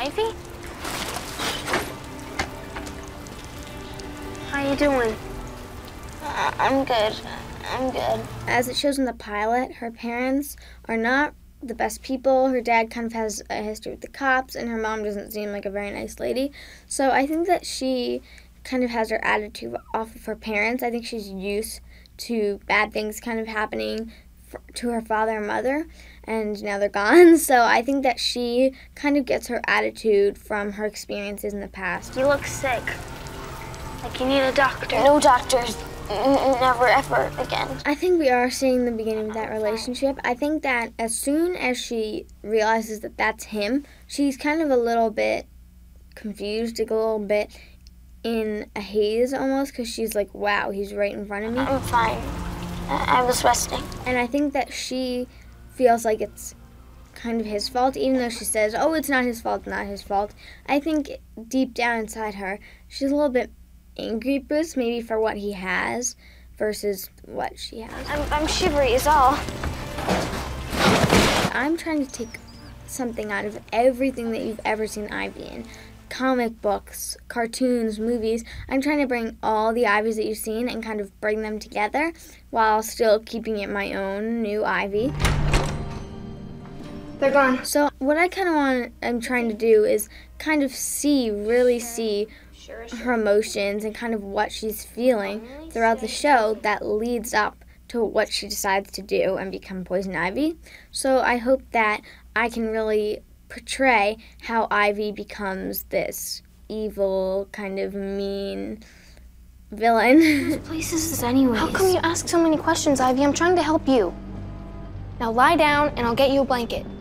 Ivy? How you doing? I'm good. I'm good. As it shows in the pilot, her parents are not the best people. Her dad kind of has a history with the cops, and her mom doesn't seem like a very nice lady. So I think that she kind of has her attitude off of her parents. I think she's used to bad things kind of happening to her father and mother, and now they're gone. So I think that she kind of gets her attitude from her experiences in the past. You look sick. Like you need a doctor. No doctors. Never, ever again. I think we are seeing the beginning of that relationship. I think that as soon as she realizes that that's him, she's kind of a little bit confused, like a little bit in a haze almost, because she's like, wow, he's right in front of me. I'm fine. I was resting. And I think that she feels like it's kind of his fault, even though she says, oh, it's not his fault, not his fault. I think deep down inside her, she's a little bit angry boost, maybe for what he has versus what she has. I'm shivery is all. I'm trying to take something out of everything that you've ever seen Ivy in. Comic books, cartoons, movies. I'm trying to bring all the Ivies that you've seen and kind of bring them together while still keeping it my own new Ivy. They're gone. So what I kind of I'm trying to do is kind of really see her emotions and kind of what she's feeling throughout the show that leads up to what she decides to do and become Poison Ivy. So I hope that I can really portray how Ivy becomes this evil, kind of mean villain. Whose place is this anyways? How come you ask so many questions, Ivy? I'm trying to help you. Now lie down and I'll get you a blanket.